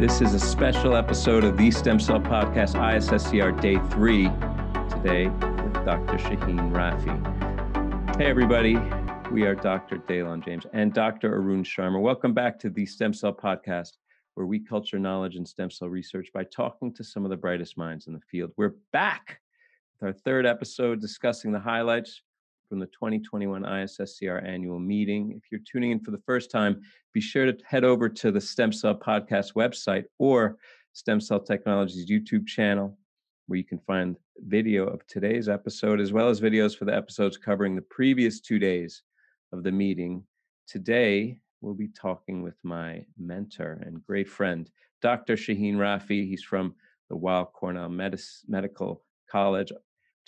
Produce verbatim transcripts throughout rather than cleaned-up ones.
This is a special episode of the Stem Cell Podcast, I S S C R Day three, today with Doctor Shahin Rafii. Hey, everybody. We are Doctor Daylon James and Doctor Arun Sharma. Welcome back to the Stem Cell Podcast, where we culture knowledge in stem cell research by talking to some of the brightest minds in the field. We're back with our third episode discussing the highlights from the twenty twenty-one I S S C R annual meeting. If you're tuning in for the first time, be sure to head over to the Stem Cell Podcast website or Stem Cell Technologies YouTube channel, where you can find video of today's episode, as well as videos for the episodes covering the previous two days of the meeting. Today, we'll be talking with my mentor and great friend, Doctor Shahin Rafii. He's from the Weill Cornell Medis- Medical College.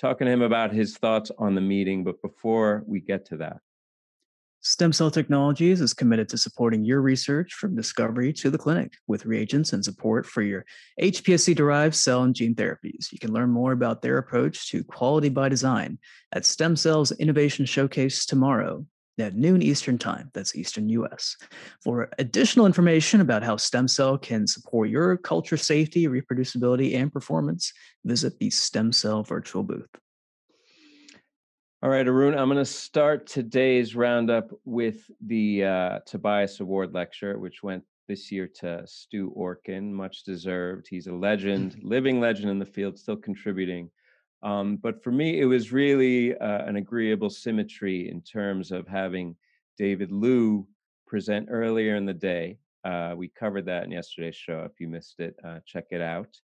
Talking to him about his thoughts on the meeting. But before we get to that, Stem Cell Technologies is committed to supporting your research from discovery to the clinic with reagents and support for your H P S C-derived cell and gene therapies. You can learn more about their approach to quality by design at Stem Cell's Innovation Showcase tomorrow at noon Eastern Time. That's Eastern U S. For additional information about how stem cell can support your culture safety, reproducibility, and performance, visit the Stem Cell virtual booth. All right, Arun, I'm going to start today's roundup with the uh, Tobias Award lecture, which went this year to Stu Orkin, much deserved. He's a legend, living legend in the field, still contributing. Um, but for me, it was really uh, an agreeable symmetry in terms of having David Liu present earlier in the day. Uh, we covered that in yesterday's show. If you missed it, uh, check it out.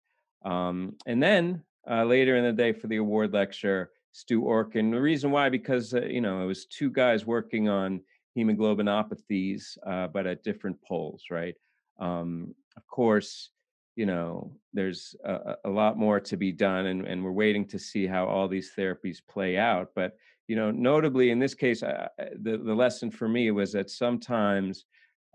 Um, and then uh, later in the day for the award lecture, Stu Orkin. The reason why, because, uh, you know, it was two guys working on hemoglobinopathies, uh, but at different poles, right? Um, of course, you know, there's a, a lot more to be done, and, and we're waiting to see how all these therapies play out. But, you know, notably in this case, I, the, the lesson for me was that sometimes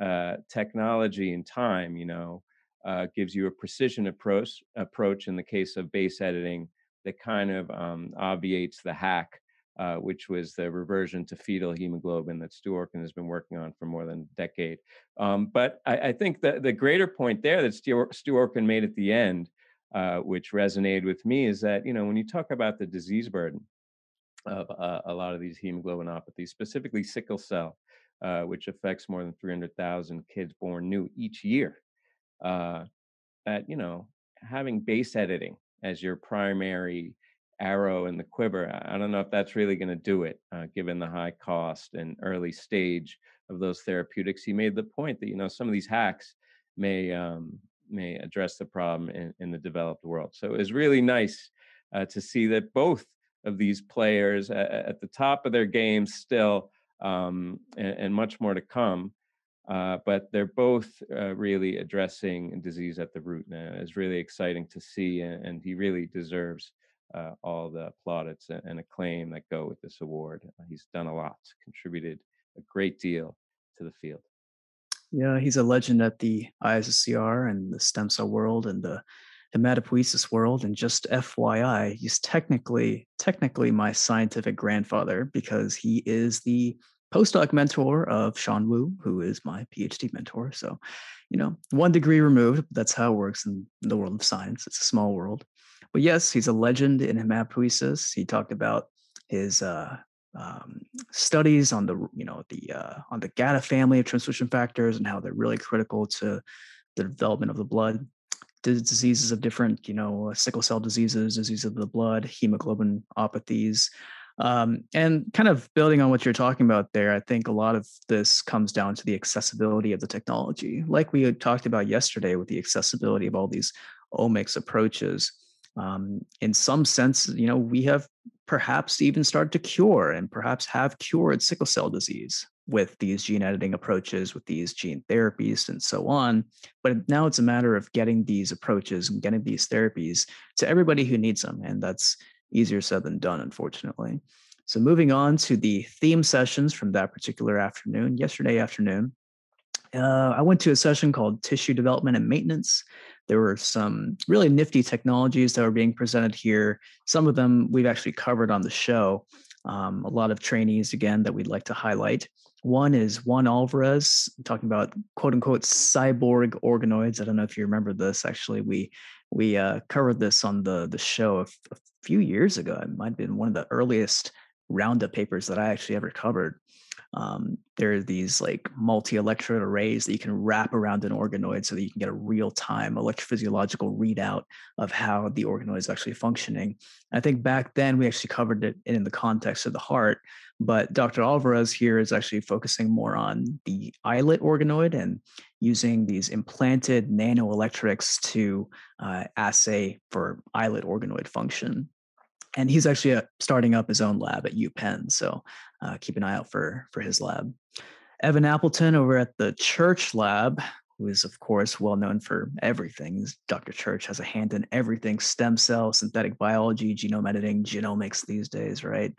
uh, technology and time, you know, uh, gives you a precision approach, approach in the case of base editing that kind of um, obviates the hack, uh, which was the reversion to fetal hemoglobin that Stu Orkin has been working on for more than a decade. Um, but I, I think that the greater point there that Stu Orkin made at the end, uh, which resonated with me, is that, you know, when you talk about the disease burden of uh, a lot of these hemoglobinopathies, specifically sickle cell, uh, which affects more than three hundred thousand kids born new each year, uh, that, you know, having base editing as your primary arrow in the quiver, I don't know if that's really going to do it, uh, given the high cost and early stage of those therapeutics. He made the point that, you know, some of these hacks may um, may address the problem in, in the developed world. So it was really nice uh, to see that both of these players at, at the top of their game still, um, and, and much more to come. Uh, but they're both uh, really addressing disease at the root now. It's really exciting to see, and, and he really deserves uh, all the plaudits and, and acclaim that go with this award. Uh, he's done a lot, contributed a great deal to the field. Yeah, he's a legend at the I S S C R and the stem cell world and the hematopoiesis world. And just F Y I, he's technically technically my scientific grandfather, because he is the postdoc mentor of Sean Wu, who is my PhD mentor. So, you know, one degree removed, that's how it works in the world of science. It's a small world. But yes, he's a legend in hematopoiesis. He talked about his uh, um, studies on the, you know, the uh, on the GATA family of transcription factors and how they're really critical to the development of the blood. Diseases of different, you know, sickle cell diseases, disease of the blood, hemoglobinopathies. Um, and kind of building on what you're talking about there, I think a lot of this comes down to the accessibility of the technology. Like we had talked about yesterday with the accessibility of all these omics approaches, um, in some sense, you know, we have perhaps even started to cure and perhaps have cured sickle cell disease with these gene editing approaches, with these gene therapies and so on. But now it's a matter of getting these approaches and getting these therapies to everybody who needs them. And that's easier said than done, unfortunately. So moving on to the theme sessions from that particular afternoon, yesterday afternoon, uh, I went to a session called Tissue Development and Maintenance. There were some really nifty technologies that were being presented here. Some of them we've actually covered on the show. Um, a lot of trainees, again, that we'd like to highlight. One is Juan Alvarez, talking about quote unquote cyborg organoids. I don't know if you remember this. Actually, we we uh, covered this on the, the show a, f- a few years ago. It might have been one of the earliest roundup papers that I actually ever covered. Um, there are these like multi-electrode arrays that you can wrap around an organoid so that you can get a real-time electrophysiological readout of how the organoid is actually functioning. I think back then we actually covered it in the context of the heart, but Doctor Alvarez here is actually focusing more on the islet organoid and using these implanted nanoelectrics to uh, assay for islet organoid function. And he's actually uh, starting up his own lab at UPenn, so uh, keep an eye out for, for his lab. Evan Appleton over at the Church Lab, who is, of course, well-known for everything. Doctor Church has a hand in everything, stem cell, synthetic biology, genome editing, genomics these days, right?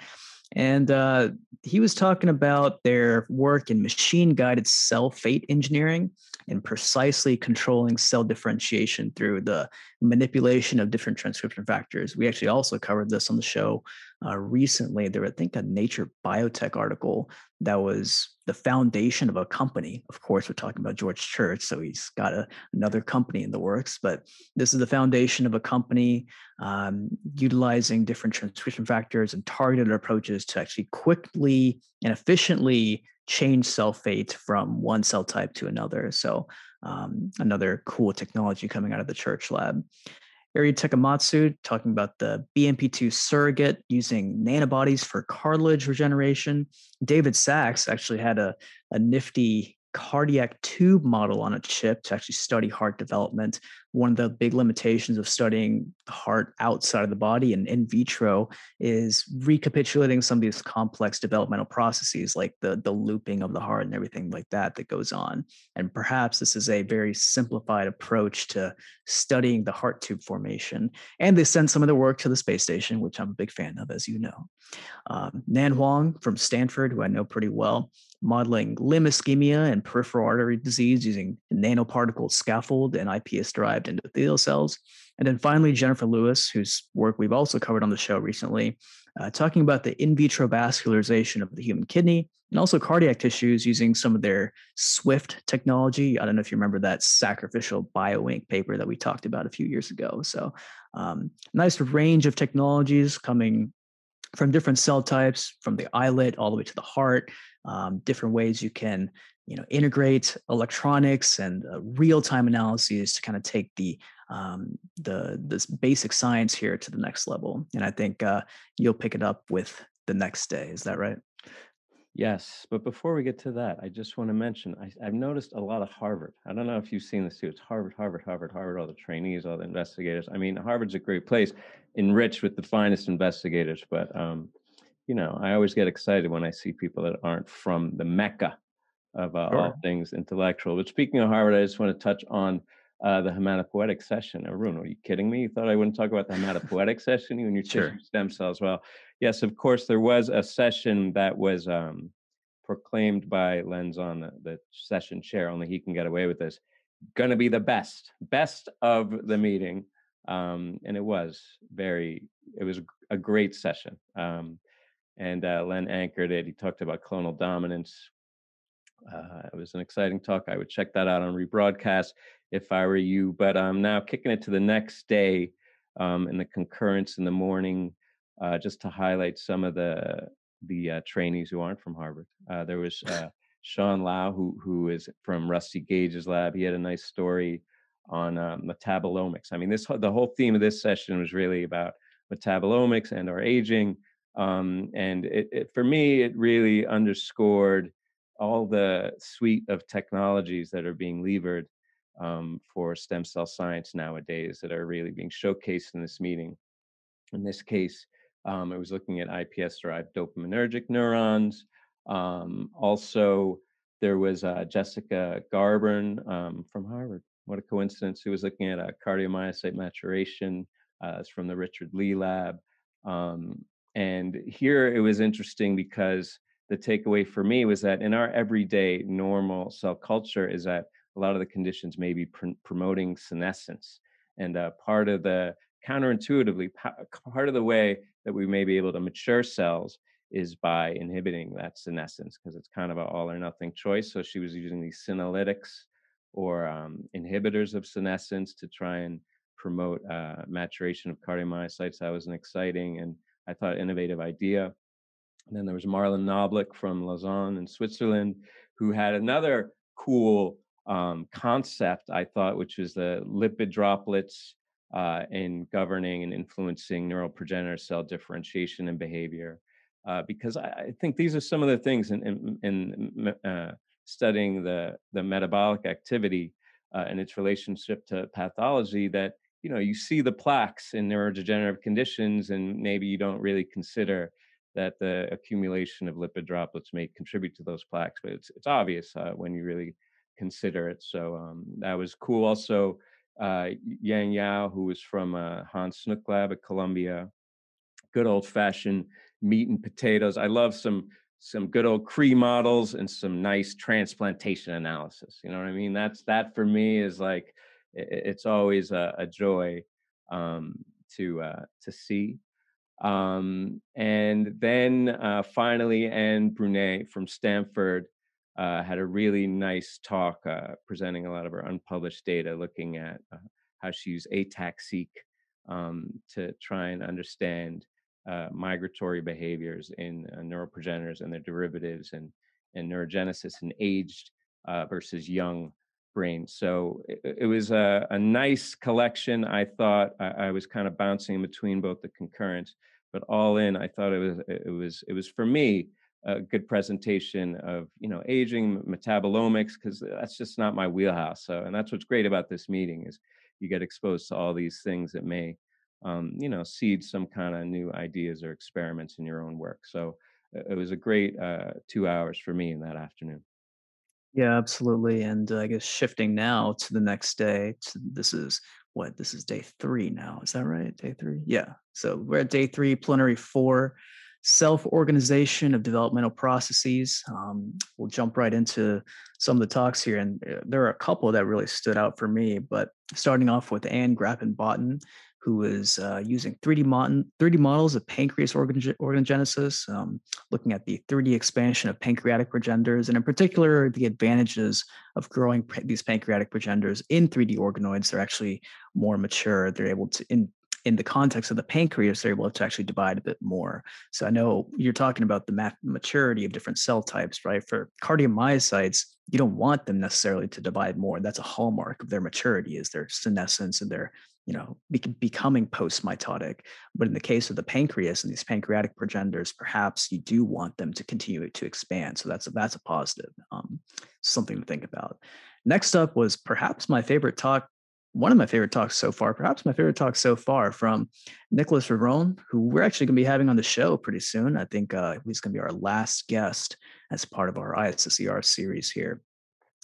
And uh, he was talking about their work in machine-guided cell fate engineering and precisely controlling cell differentiation through the manipulation of different transcription factors. We actually also covered this on the show uh, recently. There was, I think, a Nature Biotech article that was the foundation of a company. Of course, we're talking about George Church, so he's got a, another company in the works, but this is the foundation of a company um, utilizing different transcription factors and targeted approaches to actually quickly and efficiently change cell fate from one cell type to another. So um, another cool technology coming out of the Church Lab. Ari Takamatsu talking about the B M P two surrogate using nanobodies for cartilage regeneration. David Sachs actually had a, a nifty cardiac tube model on a chip to actually study heart development. One of the big limitations of studying the heart outside of the body and in vitro is recapitulating some of these complex developmental processes, like the, the looping of the heart and everything like that that goes on. And perhaps this is a very simplified approach to studying the heart tube formation. And they sent some of their work to the space station, which I'm a big fan of, as you know. Um, Nan Huang from Stanford, who I know pretty well, modeling limb ischemia and peripheral artery disease using nanoparticle scaffold and I P S-derived endothelial cells. And then finally, Jennifer Lewis, whose work we've also covered on the show recently, uh, talking about the in vitro vascularization of the human kidney and also cardiac tissues using some of their SWIFT technology. I don't know if you remember that sacrificial bioink paper that we talked about a few years ago. So um, nice range of technologies coming from different cell types, from the islet all the way to the heart, um, different ways you can you know, integrate electronics and uh, real-time analyses to kind of take the um, the this basic science here to the next level. And I think uh, you'll pick it up with the next day. Is that right? Yes. But before we get to that, I just want to mention, I, I've noticed a lot of Harvard. I don't know if you've seen this too. It's Harvard, Harvard, Harvard, Harvard, all the trainees, all the investigators. I mean, Harvard's a great place, enriched with the finest investigators. But, um, you know, I always get excited when I see people that aren't from the Mecca of uh, sure. all things intellectual. But speaking of Harvard, I just want to touch on uh, the hematopoietic session. Arun, are you kidding me? You thought I wouldn't talk about the hematopoietic session? You and your sure. tissue stem cells. Well, yes, of course, there was a session that was um, proclaimed by Lenzon, the, the session chair, only he can get away with this, going to be the best, best of the meeting. Um, and it was very, it was a great session. Um, and uh, Len anchored it. He talked about clonal dominance. Uh, it was an exciting talk. I would check that out on rebroadcast if I were you. But I'm now kicking it to the next day um, in the concurrence in the morning, uh, just to highlight some of the the uh, trainees who aren't from Harvard. Uh, there was uh, Sean Lau, who who is from Rusty Gage's lab. He had a nice story on uh, metabolomics. I mean, this the whole theme of this session was really about metabolomics and our aging. Um, and it, it for me, it really underscored all the suite of technologies that are being levered um, for stem cell science nowadays that are really being showcased in this meeting. In this case, um, I was looking at I P S-derived dopaminergic neurons. Um, also, there was uh, Jessica Garbern um, from Harvard. What a coincidence. Who was looking at uh, cardiomyocyte maturation. Uh, it's from the Richard Lee lab. Um, and here it was interesting because the takeaway for me was that in our everyday normal cell culture is that a lot of the conditions may be pr- promoting senescence. And uh, part of the counterintuitively, part of the way that we may be able to mature cells is by inhibiting that senescence, because it's kind of an all or nothing choice. So she was using these senolytics or um, inhibitors of senescence to try and promote uh, maturation of cardiomyocytes. That was an exciting and I thought innovative idea. And then there was Marlon Noblick from Lausanne in Switzerland, who had another cool um, concept, I thought, which is the lipid droplets uh, in governing and influencing neural progenitor cell differentiation and behavior. Uh, because I, I think these are some of the things in, in, in uh, studying the, the metabolic activity uh, and its relationship to pathology that, you know, you see the plaques in neurodegenerative conditions, and maybe you don't really consider that the accumulation of lipid droplets may contribute to those plaques, but it's it's obvious uh, when you really consider it. So um, that was cool. Also, uh, Yang Yao, who was from uh, Hans Snook Lab at Columbia, good old-fashioned meat and potatoes. I love some some good old Cree models and some nice transplantation analysis. You know what I mean? That's that for me is like it, it's always a, a joy um, to uh, to see. Um, and then uh, finally, Anne Brunet from Stanford uh, had a really nice talk uh, presenting a lot of her unpublished data, looking at uh, how she used A TAC seq um, to try and understand uh, migratory behaviors in uh, neural progenitors and their derivatives and, and neurogenesis in aged uh, versus young brain. So it, it was a, a nice collection. I thought I, I was kind of bouncing in between both the concurrence, but all in, I thought it was it was it was for me a good presentation of, you know, aging, metabolomics, because that's just not my wheelhouse. So, and that's what's great about this meeting is you get exposed to all these things that may, um, you know, seed some kind of new ideas or experiments in your own work. So it was a great uh, two hours for me in that afternoon. Yeah, absolutely. And uh, I guess shifting now to the next day, to, this is what this is day three now. Is that right? Day three? Yeah. So we're at day three, plenary four, self-organization of developmental processes. Um, we'll jump right into some of the talks here. And there are a couple that really stood out for me, but starting off with Anne Grappin-Botten, who is uh, using three D, mod- three D models of pancreas organ- organogenesis, um, looking at the three D expansion of pancreatic progenitors, and in particular, the advantages of growing pa- these pancreatic progenitors in three D organoids. They're actually more mature. They're able to, in in the context of the pancreas, they're able to actually divide a bit more. So I know you're talking about the mat- maturity of different cell types, right? For cardiomyocytes, you don't want them necessarily to divide more. That's a hallmark of their maturity, is their senescence and their, you know, be- becoming post-mitotic. But in the case of the pancreas and these pancreatic progenitors, perhaps you do want them to continue to expand. So that's a, that's a positive, um, something to think about. Next up was perhaps my favorite talk, one of my favorite talks so far, perhaps my favorite talk so far from Nicolas Riveron, who we're actually going to be having on the show pretty soon. I think uh, he's going to be our last guest as part of our I S S C R series here.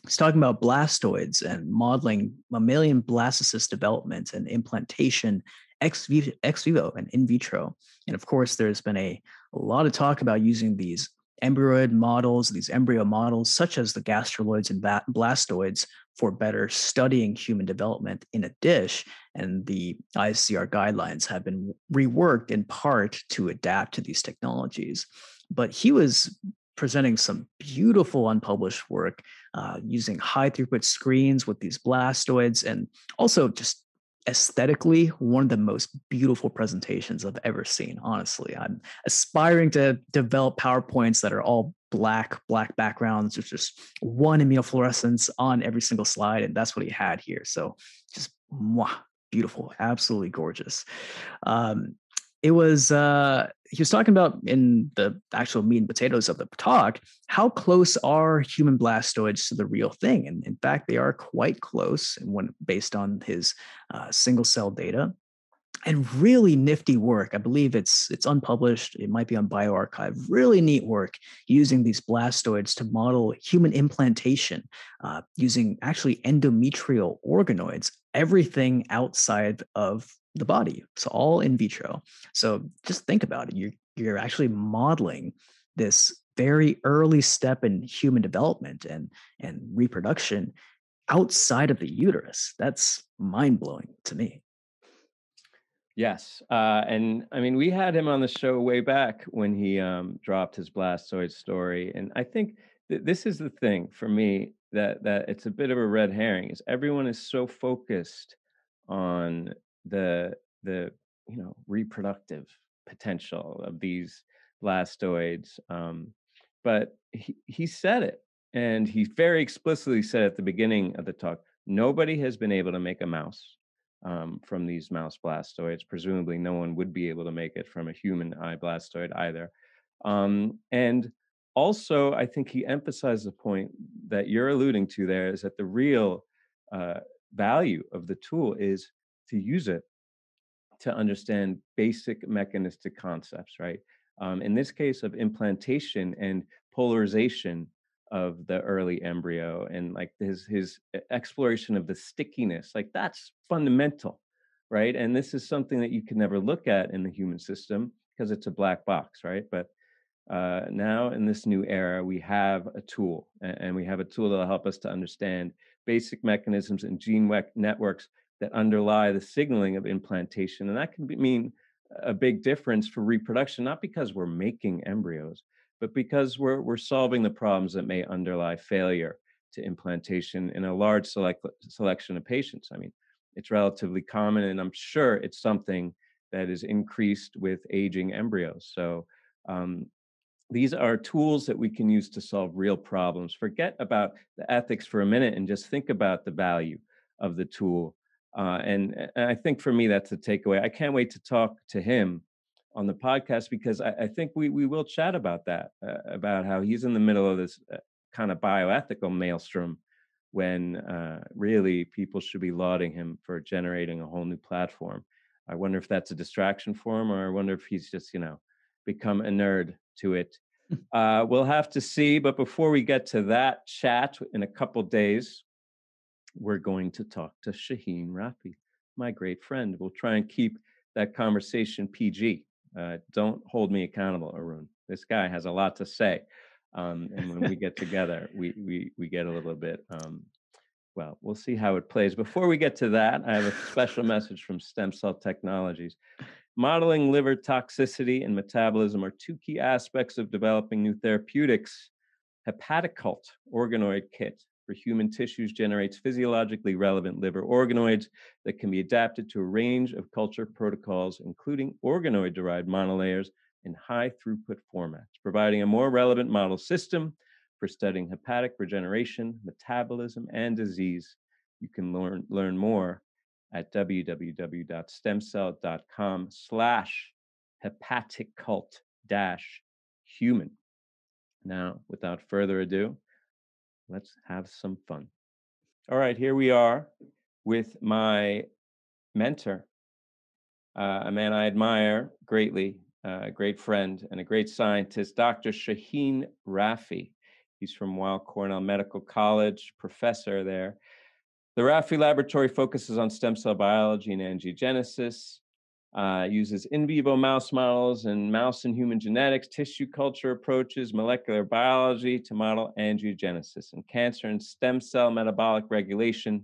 He's talking about blastoids and modeling mammalian blastocyst development and implantation ex vivo, ex vivo and in vitro. And of course, there's been a, a lot of talk about using these embryoid models, these embryo models, such as the gastroloids and ba- blastoids, for better studying human development in a dish. And the I S C R guidelines have been reworked in part to adapt to these technologies. But he was presenting some beautiful unpublished work uh, using high throughput screens with these blastoids, and also just aesthetically, one of the most beautiful presentations I've ever seen. Honestly, I'm aspiring to develop PowerPoints that are all black, black backgrounds with just one immunofluorescence on every single slide. And that's what he had here. So just mwah, beautiful, absolutely gorgeous. Um, it was, uh, he was talking about in the actual meat and potatoes of the talk, how close are human blastoids to the real thing? And in fact, they are quite close, and when based on his uh, single cell data. And really nifty work. I believe it's it's unpublished. It might be on bioarchive. Really neat work using these blastoids to model human implantation uh, using actually endometrial organoids, everything outside of the body. So all in vitro. So just think about it. You're, you're actually modeling this very early step in human development and, and reproduction outside of the uterus. That's mind-blowing to me. Yes. Uh, and I mean, we had him on the show way back when he um, dropped his Blastoise story. And I think th- this is the thing for me that that it's a bit of a red herring, is everyone is so focused on the, the you know, reproductive potential of these Blastoids. Um, but he, he said it, and he very explicitly said at the beginning of the talk, nobody has been able to make a mouse Um, from these mouse blastoids. Presumably no one would be able to make it from a human eye blastoid either. Um, and also, I think he emphasized the point that you're alluding to there, is that the real uh, value of the tool is to use it to understand basic mechanistic concepts, right? Um, in this case of implantation and polarization of the early embryo, and like his his exploration of the stickiness, like that's fundamental, right? And this is something that you can never look at in the human system because it's a black box, right? But uh, now in this new era, we have a tool, and we have a tool that'll help us to understand basic mechanisms and gene networks that underlie the signaling of implantation. And that can be, mean a big difference for reproduction, not because we're making embryos, but because we're we're solving the problems that may underlie failure to implantation in a large select, selection of patients. I mean, it's relatively common, and I'm sure it's something that is increased with aging embryos. So um, these are tools that we can use to solve real problems. Forget about the ethics for a minute and just think about the value of the tool. Uh, and, and I think for me, that's the takeaway. I can't wait to talk to him on the podcast, because I, I think we we will chat about that, uh, about how he's in the middle of this uh, kind of bioethical maelstrom, when uh, really people should be lauding him for generating a whole new platform. I wonder if that's a distraction for him, or I wonder if he's just, you know, become a nerd to it. Uh, we'll have to see. But before we get to that chat in a couple days, we're going to talk to Shahin Rafii, my great friend. We'll try and keep that conversation P G. Uh, don't hold me accountable, Arun. This guy has a lot to say, um, and when we get together, we we we get a little bit. Um, well, we'll see how it plays. Before we get to that, I have a special message from Stem Cell Technologies. Modeling liver toxicity and metabolism are two key aspects of developing new therapeutics. Hepaticult organoid kit for human tissues generates physiologically relevant liver organoids that can be adapted to a range of culture protocols, including organoid-derived monolayers in high-throughput formats, providing a more relevant model system for studying hepatic regeneration, metabolism, and disease. You can learn, learn more at www.stemcell.com slash hepaticult dash human. Now, without further ado, let's have some fun. All right, here we are with my mentor, uh, a man I admire greatly, uh, a great friend and a great scientist, Doctor Shahin Rafii. He's from Weill Cornell Medical College, professor there. The Rafii Laboratory focuses on stem cell biology and angiogenesis, uh, uses in vivo mouse models and mouse and human genetics, tissue culture approaches, molecular biology to model angiogenesis and cancer and stem cell metabolic regulation,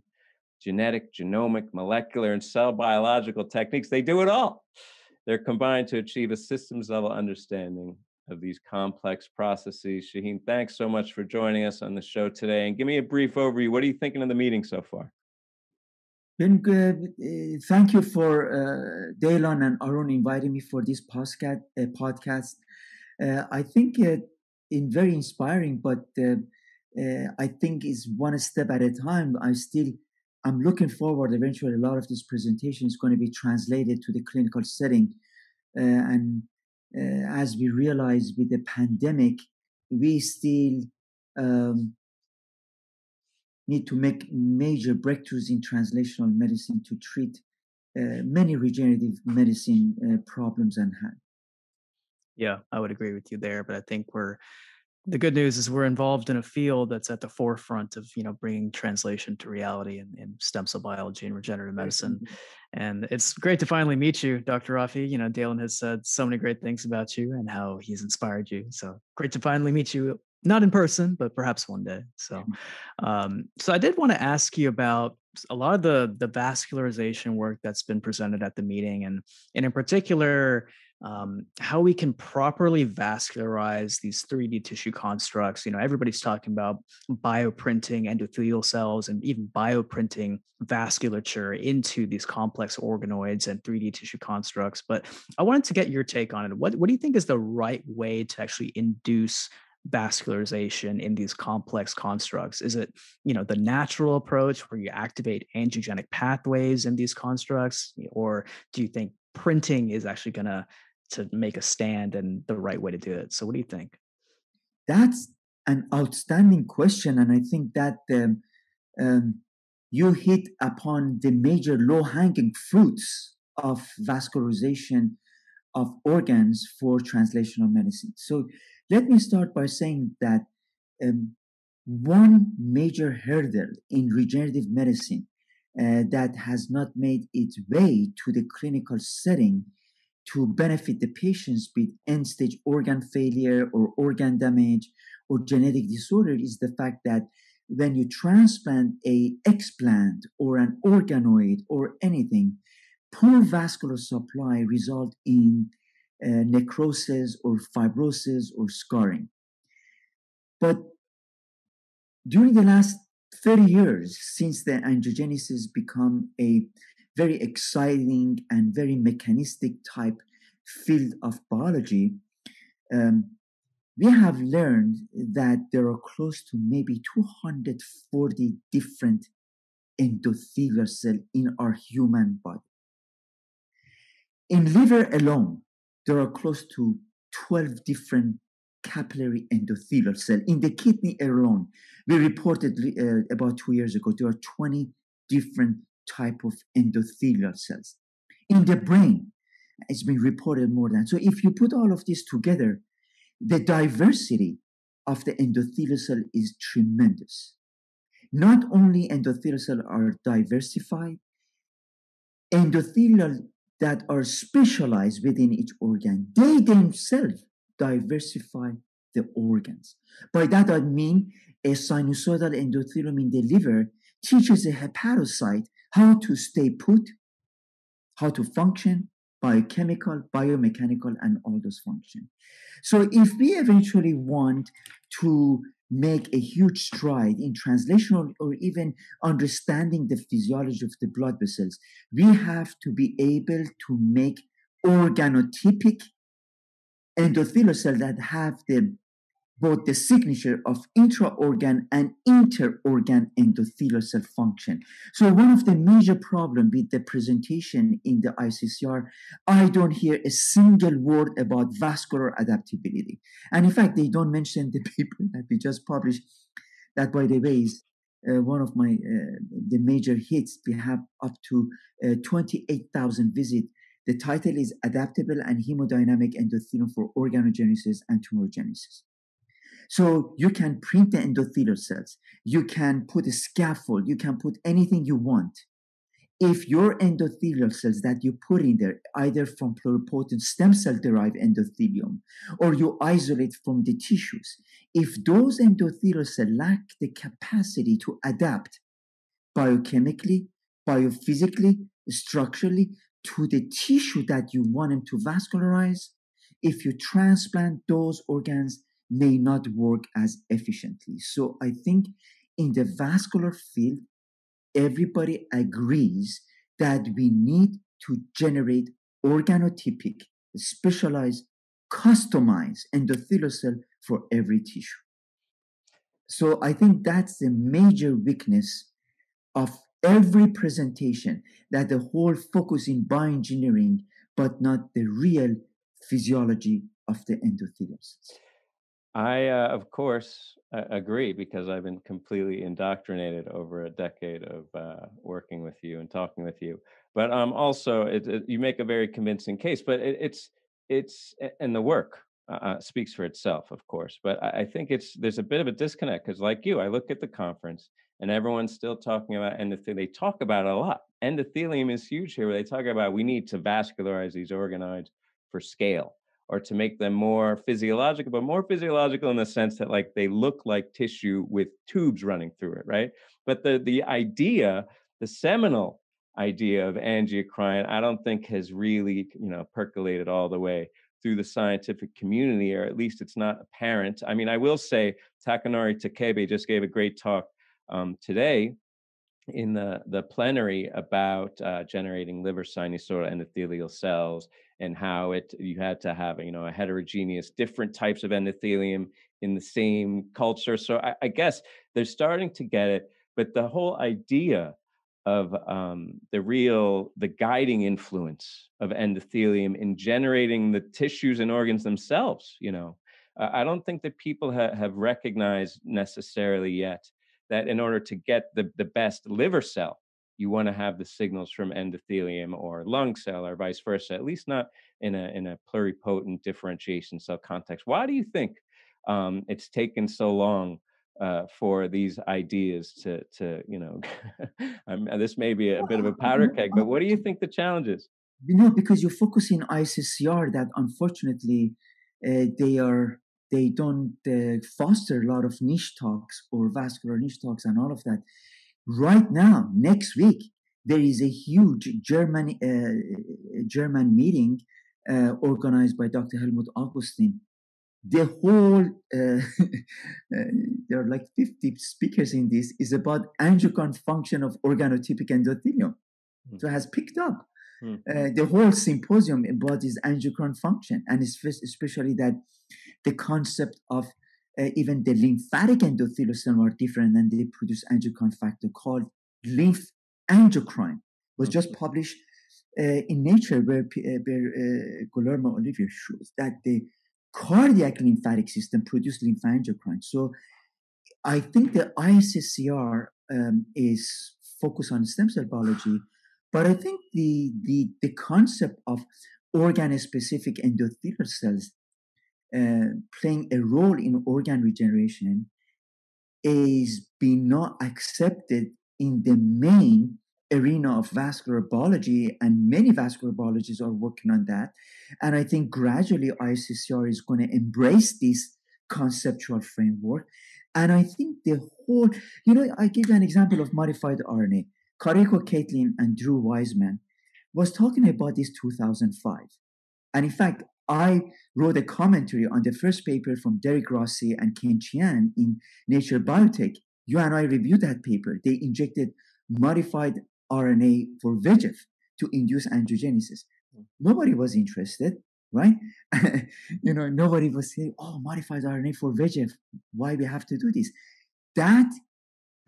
genetic, genomic, molecular, and cell biological techniques. They do it all. They're combined to achieve a systems level understanding of these complex processes. Shahin, thanks so much for joining us on the show today. And give me a brief overview. What are you thinking of the meeting so far? Been good. Uh, thank you for uh, Daylon and Arun inviting me for this podcast. Uh, podcast. Uh, I think uh, it's very inspiring, but uh, uh, I think it's one step at a time. I still, I'm looking forward. Eventually, a lot of this presentation is going to be translated to the clinical setting, uh, and uh, as we realize with the pandemic, we still. Um, need to make major breakthroughs in translational medicine to treat uh, many regenerative medicine uh, problems on hand. Yeah, I would agree with you there, but I think we're, the good news is we're involved in a field that's at the forefront of, you know, bringing translation to reality in, in stem cell biology and regenerative medicine. Mm-hmm. And it's great to finally meet you, Doctor Rafii. You know, Daylon has said so many great things about you and how he's inspired you. So great to finally meet you. Not in person, but perhaps one day. So, um, so I did want to ask you about a lot of the, the vascularization work that's been presented at the meeting, and, and in particular, um, how we can properly vascularize these three D tissue constructs. You know, everybody's talking about bioprinting endothelial cells and even bioprinting vasculature into these complex organoids and three D tissue constructs. But I wanted to get your take on it. What, what do you think is the right way to actually induce vascularization in these complex constructs? Is it, you know, the natural approach where you activate angiogenic pathways in these constructs, or do you think printing is actually going to to make a stand and the right way to do it? So what do you think? That's an outstanding question, and I think that um, um, you hit upon the major low-hanging fruits of vascularization of organs for translational medicine. So let me start by saying that um, one major hurdle in regenerative medicine uh, that has not made its way to the clinical setting to benefit the patients with end-stage organ failure or organ damage or genetic disorder is the fact that when you transplant an explant or an organoid or anything, poor vascular supply results in Uh, necrosis or fibrosis or scarring. But during the last thirty years, since the angiogenesis become a very exciting and very mechanistic type field of biology, um, we have learned that there are close to maybe two hundred forty different endothelial cells in our human body. In liver alone, there are close to twelve different capillary endothelial cells. In the kidney alone, we reported uh, about two years ago, there are twenty different type of endothelial cells. In the brain, it's been reported more than. So if you put all of this together, the diversity of the endothelial cell is tremendous. Not only endothelial cells are diversified, endothelial that are specialized within each organ, they themselves diversify the organs. By that I mean a sinusoidal endothelium in the liver teaches a hepatocyte how to stay put, how to function, biochemical, biomechanical, and all those functions. So if we eventually want to make a huge stride in translational or even understanding the physiology of the blood vessels, we have to be able to make organotypic endothelial cells that have the, both the signature of intra-organ and inter-organ endothelial cell function. So one of the major problems with the presentation in the I S S C R, I don't hear a single word about vascular adaptability. And in fact, they don't mention the paper that we just published, that, by the way, is uh, one of my uh, the major hits. We have up to uh, twenty-eight thousand visits. The title is Adaptable and Hemodynamic Endothelium for Organogenesis and Tumorigenesis. So you can print the endothelial cells, you can put a scaffold, you can put anything you want. If your endothelial cells that you put in there, either from pluripotent stem cell-derived endothelium, or you isolate from the tissues, if those endothelial cells lack the capacity to adapt biochemically, biophysically, structurally, to the tissue that you want them to vascularize, if you transplant those organs, may not work as efficiently. So I think in the vascular field, everybody agrees that we need to generate organotypic, specialized, customized endothelial cell for every tissue. So I think that's the major weakness of every presentation, that the whole focus in bioengineering, but not the real physiology of the endothelial cells. I, uh, of course, uh, agree, because I've been completely indoctrinated over a decade of uh, working with you and talking with you. But um, also, it, it, you make a very convincing case, but it, it's, it's, and the work uh, speaks for itself, of course. But I, I think it's, there's a bit of a disconnect, because like you, I look at the conference and everyone's still talking about endothelium. They talk about it a lot. Endothelium is huge here, where they talk about we need to vascularize these organoids for scale, or to make them more physiological, but more physiological in the sense that like they look like tissue with tubes running through it, right? But the the idea the seminal idea of angiocrine, I don't think has really, you know, percolated all the way through the scientific community, or at least it's not apparent. I mean, I will say Takanori Takebe just gave a great talk um, today in the, the plenary about uh, generating liver sinusoidal endothelial cells, and how it you had to have, you know, a heterogeneous, different types of endothelium in the same culture. So I, I guess they're starting to get it, but the whole idea of um, the real, the guiding influence of endothelium in generating the tissues and organs themselves, you know, uh, I don't think that people ha- have recognized necessarily yet that in order to get the, the best liver cell, you want to have the signals from endothelium or lung cell or vice versa, at least not in a in a pluripotent differentiation cell context. Why do you think um, it's taken so long uh, for these ideas to, to you know, um, this may be a bit of a powder keg, but what do you think the challenge is? You know, because you're focusing on I S S C R that unfortunately uh, they are, they don't uh, foster a lot of niche talks or vascular niche talks and all of that. Right now, next week, there is a huge German uh, German meeting uh, organized by Doctor Helmut Augustin. The whole, uh, there are like fifty speakers in this, is about angiocrine function of organotypic endothelium. Mm. So it has picked up. Mm. Uh, the whole symposium about this angiocrine function, and especially that the concept of Uh, even the lymphatic endothelium are different, and they produce angiocrine factor called lymph angiocrine. Was just published uh, in Nature, where, uh, where uh, Guillermo Olivier shows that the cardiac lymphatic system produces lymphangiocrine. So I think the I S S C R um, is focused on stem cell biology, but I think the the, the concept of organ-specific endothelial cells Uh, playing a role in organ regeneration is being not accepted in the main arena of vascular biology, and many vascular biologists are working on that. And I think gradually I S S C R is going to embrace this conceptual framework. And I think the whole, you know, I give you an example of modified R N A. Kareko Caitlin and Drew Wiseman was talking about this two thousand five. And in fact, I wrote a commentary on the first paper from Derek Rossi and Ken Chian in Nature Biotech. You and I reviewed that paper. They injected modified R N A for V E G F to induce angiogenesis. Nobody was interested, right? You know, nobody was saying, oh, modified R N A for V E G F, why we have to do this? That,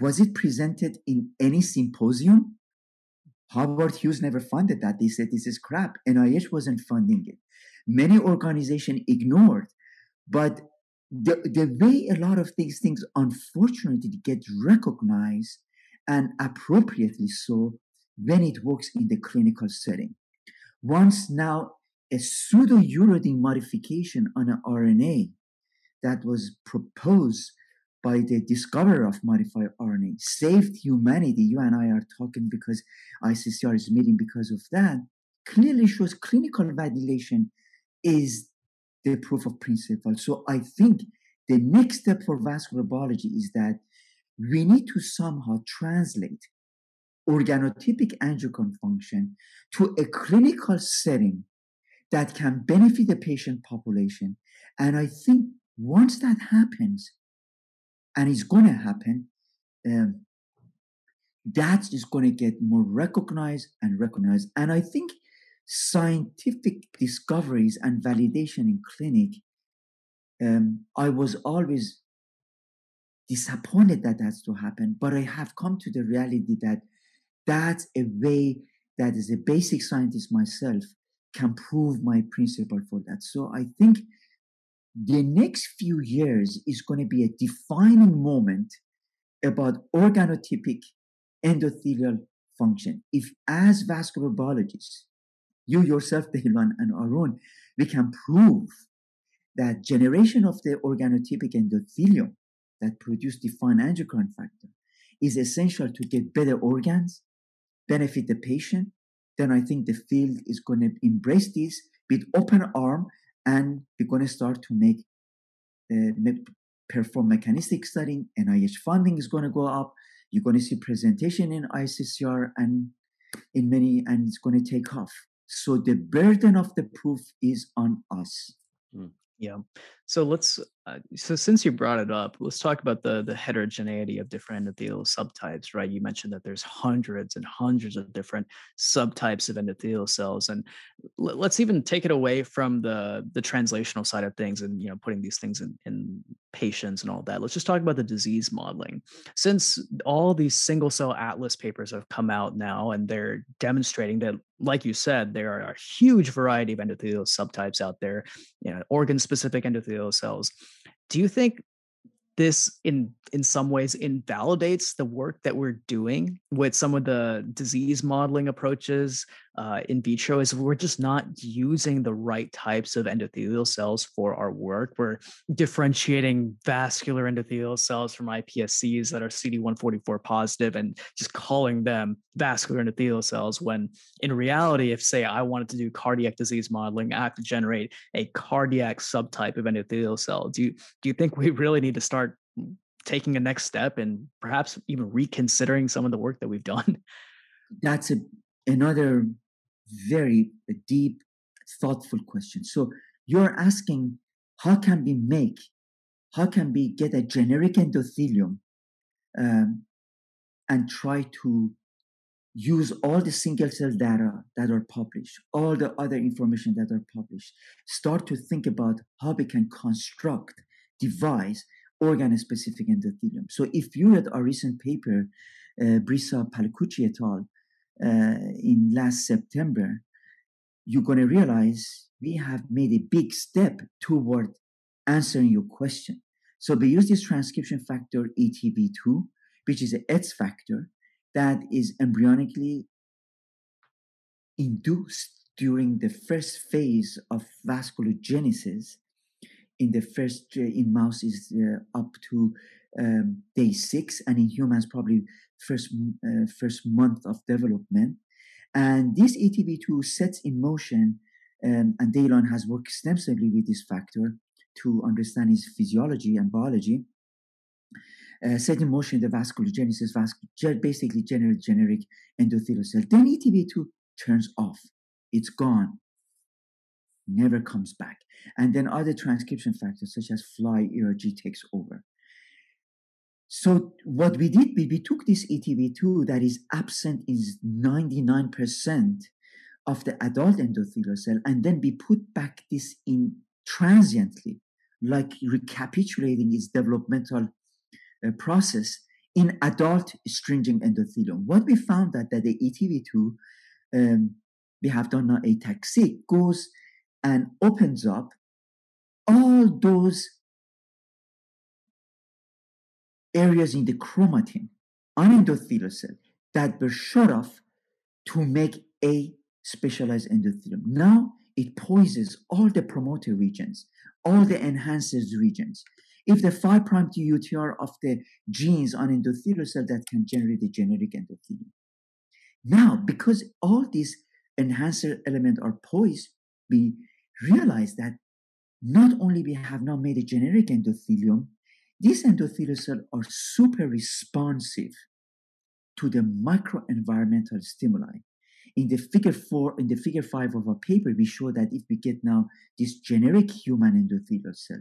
was it presented in any symposium? Howard Hughes never funded that. They said, this is crap. N I H wasn't funding it. Many organizations ignored, but the, the way a lot of these things unfortunately get recognized, and appropriately so, when it works in the clinical setting. Once now a pseudo-uridine modification on an R N A that was proposed by the discoverer of modified R N A saved humanity. You and I are talking because I S S C R is meeting because of that. Clearly shows clinical validation is the proof of principle. So I think the next step for vascular biology is that we need to somehow translate organotypic angiocrine function to a clinical setting that can benefit the patient population. And I think once that happens, and it's going to happen, um, that is going to get more recognized and recognized. And I think scientific discoveries and validation in clinic, um, I was always disappointed that that's to happen, but I have come to the reality that that's a way that as a basic scientist myself can prove my principle for that. So I think the next few years is going to be a defining moment about organotypic endothelial function. If as vascular biologists, you yourself, Daylon and Arun, we can prove that generation of the organotypic endothelium that produce defined angiocrine factor is essential to get better organs, benefit the patient, then I think the field is going to embrace this with open arm, and we're going to start to make, uh, perform mechanistic studying. N I H funding is going to go up. you're going to see presentation in I S S C R and in many, and it's going to take off. So the burden of the proof is on us. Mm. Yeah. So let's, uh, so since you brought it up, let's talk about the the heterogeneity of different endothelial subtypes, right? You mentioned that there's hundreds and hundreds of different subtypes of endothelial cells. And l- let's even take it away from the, the translational side of things and, you know, putting these things in, in patients and all that. Let's just talk about the disease modeling. Since all these single cell atlas papers have come out now, and they're demonstrating that, like you said, there are a huge variety of endothelial subtypes out there, you know, organ-specific endothelial cells. Do you think this in, in some ways invalidates the work that we're doing with some of the disease modeling approaches uh, in vitro? Is we're just not using the right types of endothelial cells for our work. We're differentiating vascular endothelial cells from I P S Cs that are C D one forty-four positive and just calling them vascular endothelial cells, when in reality, if say I wanted to do cardiac disease modeling, I have to generate a cardiac subtype of endothelial cell. Do you, do you think we really need to start taking a next step and perhaps even reconsidering some of the work that we've done? That's a, another very deep, thoughtful question. So you're asking, how can we make, how can we get a generic endothelium um, and try to use all the single cell data that are published, all the other information that are published, start to think about how we can construct, devise, organ-specific endothelium. So if you read our recent paper, uh, Brisa Palcucci et al., uh, in last September, you're going to realize we have made a big step toward answering your question. So we use this transcription factor E T V two, which is an X factor that is embryonically induced during the first phase of vasculogenesis. In the first, uh, in mouse is uh, up to um, day six, and in humans probably first uh, first month of development. And this E T V two sets in motion, um, and Daylon has worked extensively with this factor to understand its physiology and biology. Uh, set in motion the vasculogenesis, vascul- basically generic, generic endothelial cell. Then E T V two turns off; it's gone. Never comes back. And then other transcription factors such as fly E R G takes over. So what we did, we, we took this E T V two that is absent in ninety-nine percent of the adult endothelial cell, and then we put back this in transiently, like recapitulating its developmental uh, process in adult stringent endothelium. What we found that, that the E T V two, um, we have done now a taxi, goes and opens up all those areas in the chromatin on endothelial cell that were shut off to make a specialized endothelium. Now it poises all the promoter regions, all the enhancers regions. If the five prime to U T R of the genes on endothelial cell, that can generate the generic endothelium. Now, because all these enhancer elements are poised, we realize that not only we have not made a generic endothelium, these endothelial cells are super responsive to the microenvironmental stimuli. In the figure four, in the figure five of our paper, we show that if we get now this generic human endothelial cell,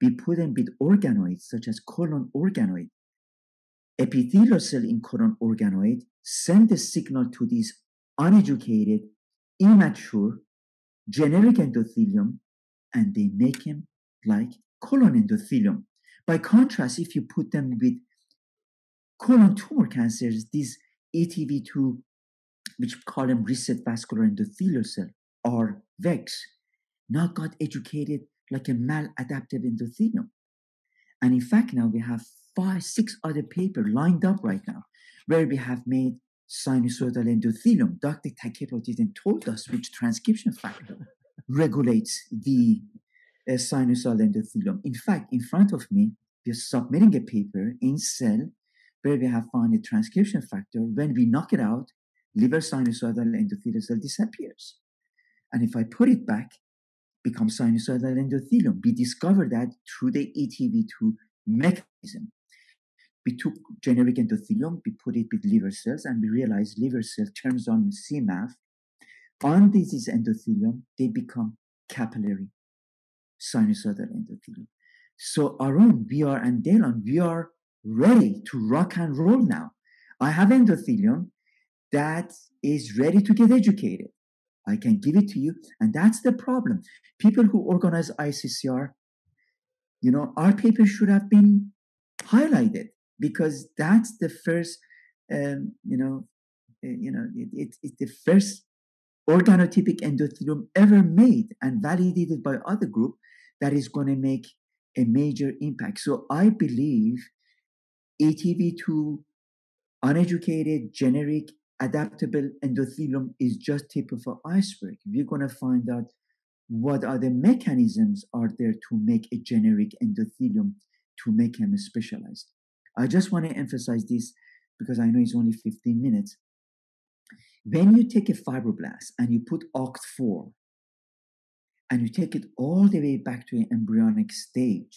we put them with organoids such as colon organoid, epithelial cell in colon organoid, send the signal to these uneducated, immature, generic endothelium, and they make him like colon endothelium. By contrast, if you put them with colon tumor cancers, these E T V two, which we call them reset vascular endothelial cell, or VEX, now got educated like a maladaptive endothelium. And in fact, now we have five, six other papers lined up right now, where we have made sinusoidal endothelium. Doctor Takebe didn't told us which transcription factor regulates the uh, sinusoidal endothelium. In fact, in front of me, we're submitting a paper in Cell where we have found a transcription factor. When we knock it out, liver sinusoidal endothelial cell disappears. And if I put it back, becomes sinusoidal endothelium. We discover that through the E T V two mechanism. We took generic endothelium, we put it with liver cells, and we realized liver cell turns on C M A F. On disease endothelium, they become capillary sinusoidal endothelium. So Arun, we are, and Daylon, we are ready to rock and roll now. I have endothelium that is ready to get educated. I can give it to you. And that's the problem. People who organize I S S C R, you know, our paper should have been highlighted because that's the first, um, you know, you know, it, it, it's the first organotypic endothelium ever made and validated by other group that is going to make a major impact. So I believe E T V two, uneducated, generic, adaptable endothelium is just tip of an iceberg. We're going to find out what other mechanisms are there to make a generic endothelium, to make him specialized. I just want to emphasize this because I know it's only fifteen minutes. When you take a fibroblast and you put O C T four and you take it all the way back to an embryonic stage,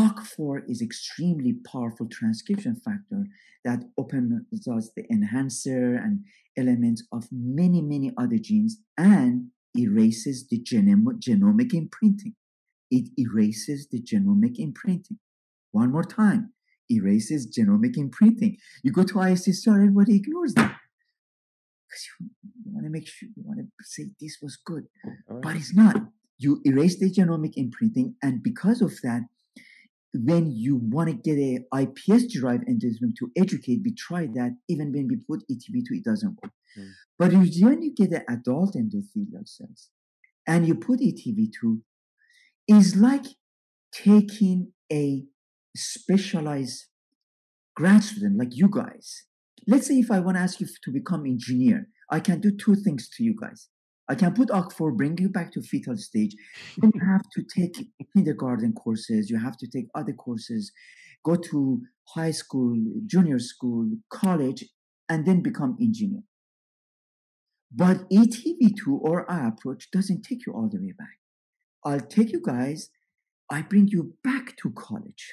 O C T four is extremely powerful transcription factor that opens us the enhancer and elements of many, many other genes and erases the genome, genomic imprinting. It erases the genomic imprinting. One more time, erases genomic imprinting. You go to I S S C R, everybody ignores that. Because you, you want to make sure, you want to say this was good, right. But it's not. You erase the genomic imprinting, and because of that, when you want to get an I P S-derived endothelium to educate, we try that. Even when we put E T V two, it doesn't work. Mm. But when you get an adult endothelial cells and you put E T V two, it's like taking a specialized grad student like you guys. Let's say if I want to ask you to become engineer, I can do two things to you guys. I can put O C T four, bring you back to fetal stage. Then you have to take kindergarten courses. You have to take other courses, go to high school, junior school, college, and then become engineer. But E T V two or our approach doesn't take you all the way back. I'll take you guys. I bring you back to college.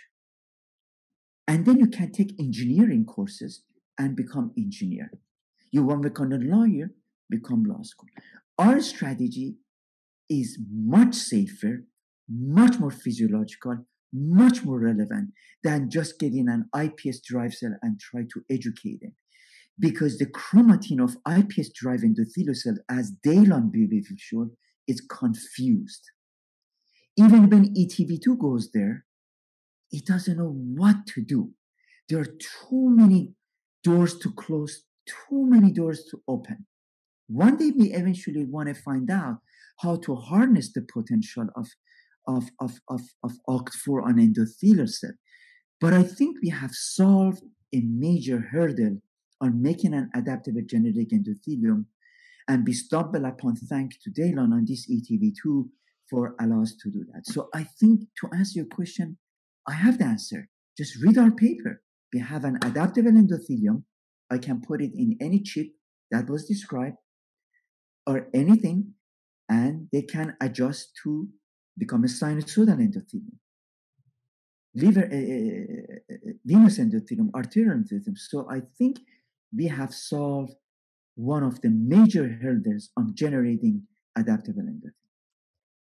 And then you can take engineering courses and become engineer. You want to become a lawyer, become law school. Our strategy is much safer, much more physiological, much more relevant than just getting an I P S-derived cell and try to educate it. Because the chromatin of I P S-derived endothelial cell, as Daylon beautifully showed, is confused. Even when E T V two goes there, it doesn't know what to do. There are too many doors to close, too many doors to open. One day we eventually want to find out how to harness the potential of, of, of, of, of O C T four on endothelial cell. But I think we have solved a major hurdle on making an adaptable genetic endothelium, and we stumble upon, thanks to Daylon, on this E T V two for allowing us to do that. So I think to answer your question, I have the answer. Just read our paper. We have an adaptable endothelium. I can put it in any chip that was described, or anything, and they can adjust to become a sinusoidal endothelium, liver, uh, venous endothelium, arterial endothelium. So I think we have solved one of the major hurdles on generating adaptable endothelium.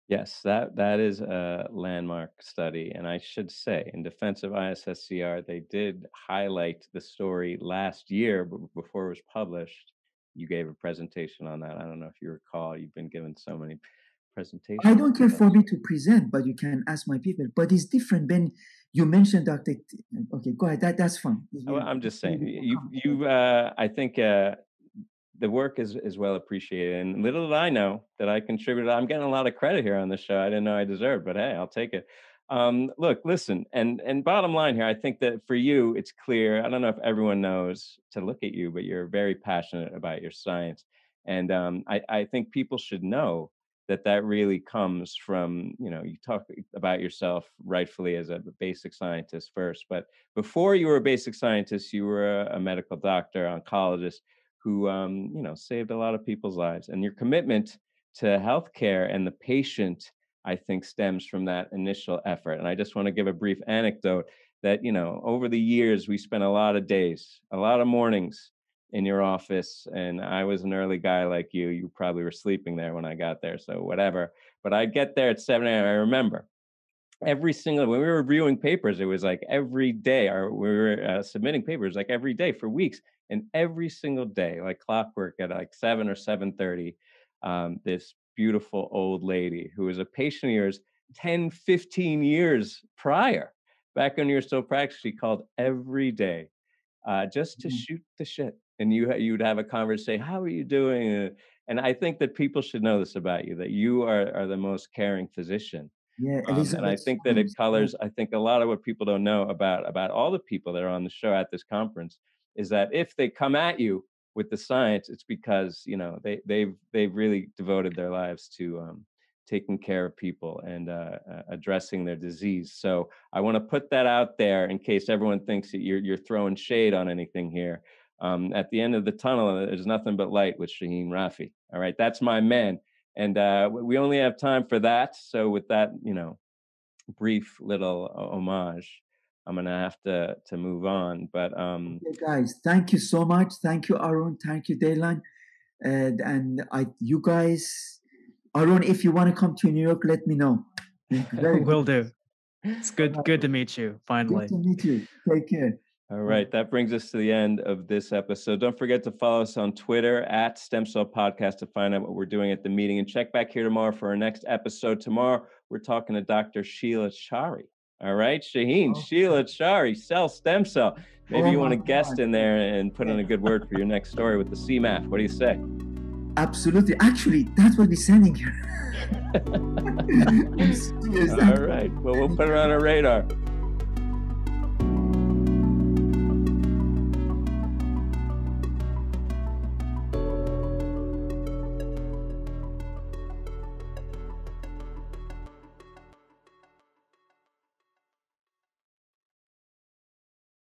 Yes, that, that is a landmark study. And I should say, in defense of I S S C R, they did highlight the story last year, but before it was published. You gave a presentation on that. I don't know if you recall. You've been given so many presentations. I don't care for me to present, but you can ask my people. But it's different when you mentioned Doctor T. Okay, go ahead. That, that's fine. Well, I'm just saying, you, you. Uh, I think uh, the work is, is well appreciated. And little did I know that I contributed. I'm getting a lot of credit here on this show. I didn't know I deserved, but hey, I'll take it. Um, look, listen, and and bottom line here, I think that for you, it's clear. I don't know if everyone knows to look at you, but you're very passionate about your science. And um, I, I think people should know that that really comes from, you know, you talk about yourself rightfully as a basic scientist first. But before you were a basic scientist, you were a, a medical doctor, oncologist who, um, you know, saved a lot of people's lives. And your commitment to healthcare and the patient, I think, stems from that initial effort. And I just want to give a brief anecdote that, you know, over the years, we spent a lot of days, a lot of mornings in your office. And I was an early guy like you. You probably were sleeping there when I got there, so whatever. But I get there at seven a.m. I remember every single, when we were reviewing papers, it was like every day, or we were uh, submitting papers like every day for weeks. And every single day, like clockwork at like seven or seven thirty, um, this beautiful old lady who was a patient of yours ten, fifteen years prior, back when you were still practicing, she called every day uh, just to mm-hmm. shoot the shit. And you you would have a conversation, how are you doing? And I think that people should know this about you, that you are, are the most caring physician. Yeah, um, and I think that it colors, I think a lot of what people don't know about, about all the people that are on the show at this conference is that if they come at you with the science, it's because, you know, they, they've, they've really devoted their lives to um, taking care of people and uh, addressing their disease. So I want to put that out there in case everyone thinks that you're, you're throwing shade on anything here. Um, at the end of the tunnel, there's nothing but light with Shahin Rafii. All right, that's my man. And uh, we only have time for that. So with that, you know, brief little homage, I'm going to have to to move on. But um, okay, guys, thank you so much. Thank you, Arun. Thank you, Daylon. And, and I, you guys, Arun, if you want to come to New York, let me know. Very will do. It's good. Good to meet you. Finally. Good to meet you. Take care. All right. That brings us to the end of this episode. Don't forget to follow us on Twitter at Stem Cell Podcast to find out what we're doing at the meeting, and check back here tomorrow for our next episode. Tomorrow, we're talking to Doctor Sheila Chari. All right, Shahin, oh, Sheila Chari, Cell Stem Cell. Maybe oh you want to guest in there and put in a good word for your next story with the C MAF. What do you say? Absolutely. Actually, that's what we're sending here. All right. Well, we'll put her on our radar.